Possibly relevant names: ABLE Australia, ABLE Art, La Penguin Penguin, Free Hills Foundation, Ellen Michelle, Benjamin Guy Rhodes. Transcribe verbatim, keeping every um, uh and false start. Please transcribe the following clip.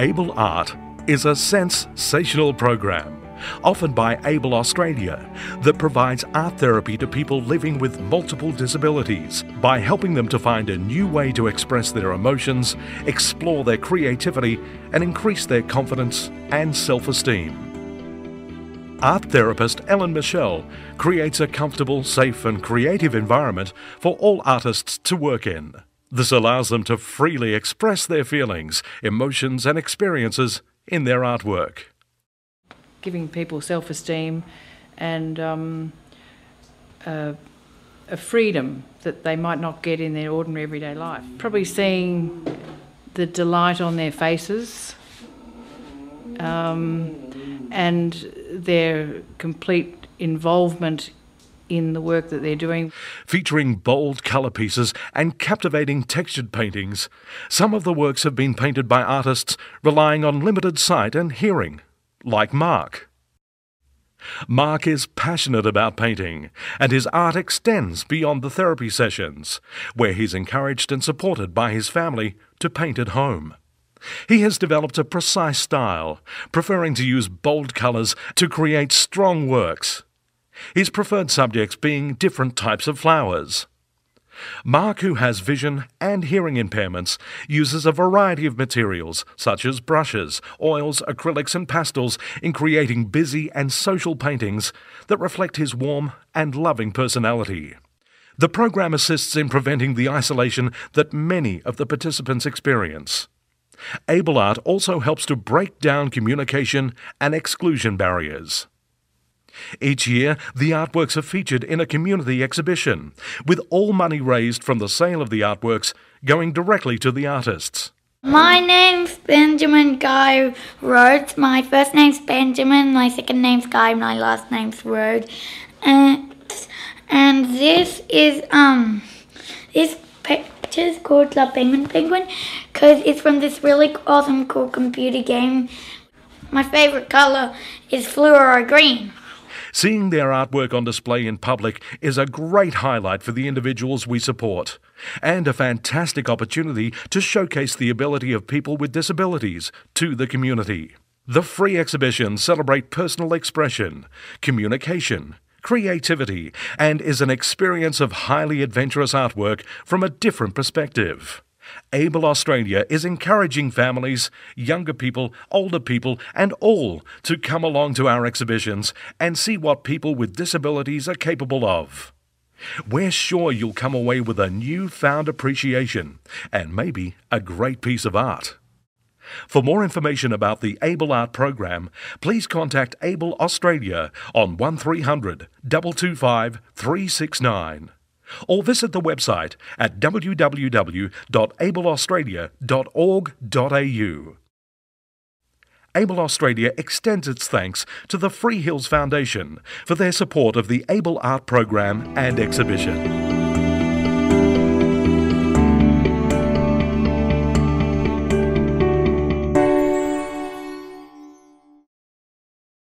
ABLE Art is a sensational program offered by ABLE Australia that provides art therapy to people living with multiple disabilities by helping them to find a new way to express their emotions, explore their creativity, and increase their confidence and self-esteem. Art therapist Ellen Michelle creates a comfortable, safe and creative environment for all artists to work in. This allows them to freely express their feelings, emotions and experiences in their artwork. Giving people self-esteem and um, a, a freedom that they might not get in their ordinary everyday life. Probably seeing the delight on their faces um, and their complete involvement in the work that they're doing. Featuring bold colour pieces and captivating textured paintings, some of the works have been painted by artists relying on limited sight and hearing, like Mark. Mark is passionate about painting, and his art extends beyond the therapy sessions, where he's encouraged and supported by his family to paint at home. He has developed a precise style, preferring to use bold colours to create strong works, his preferred subjects being different types of flowers. Mark, who has vision and hearing impairments, uses a variety of materials such as brushes, oils, acrylics and pastels in creating busy and social paintings that reflect his warm and loving personality. The program assists in preventing the isolation that many of the participants experience. ABLE Art also helps to break down communication and exclusion barriers. Each year, the artworks are featured in a community exhibition, with all money raised from the sale of the artworks going directly to the artists. My name's Benjamin Guy Rhodes. My first name's Benjamin, my second name's Guy, my last name's Rhodes. And, and this is, um, this picture is called La Penguin Penguin, because it's from this really awesome, cool computer game. My favourite colour is fluoro green. Seeing their artwork on display in public is a great highlight for the individuals we support, and a fantastic opportunity to showcase the ability of people with disabilities to the community. The free exhibitions celebrate personal expression, communication, creativity, and is an experience of highly adventurous artwork from a different perspective. ABLE Australia is encouraging families, younger people, older people and all to come along to our exhibitions and see what people with disabilities are capable of. We're sure you'll come away with a newfound appreciation and maybe a great piece of art. For more information about the ABLE Art program, please contact ABLE Australia on one three hundred, two two five, three six nine. Or visit the website at w w w dot able australia dot org dot a u. ABLE Australia extends its thanks to the Free Hills Foundation for their support of the ABLE Art program and exhibition.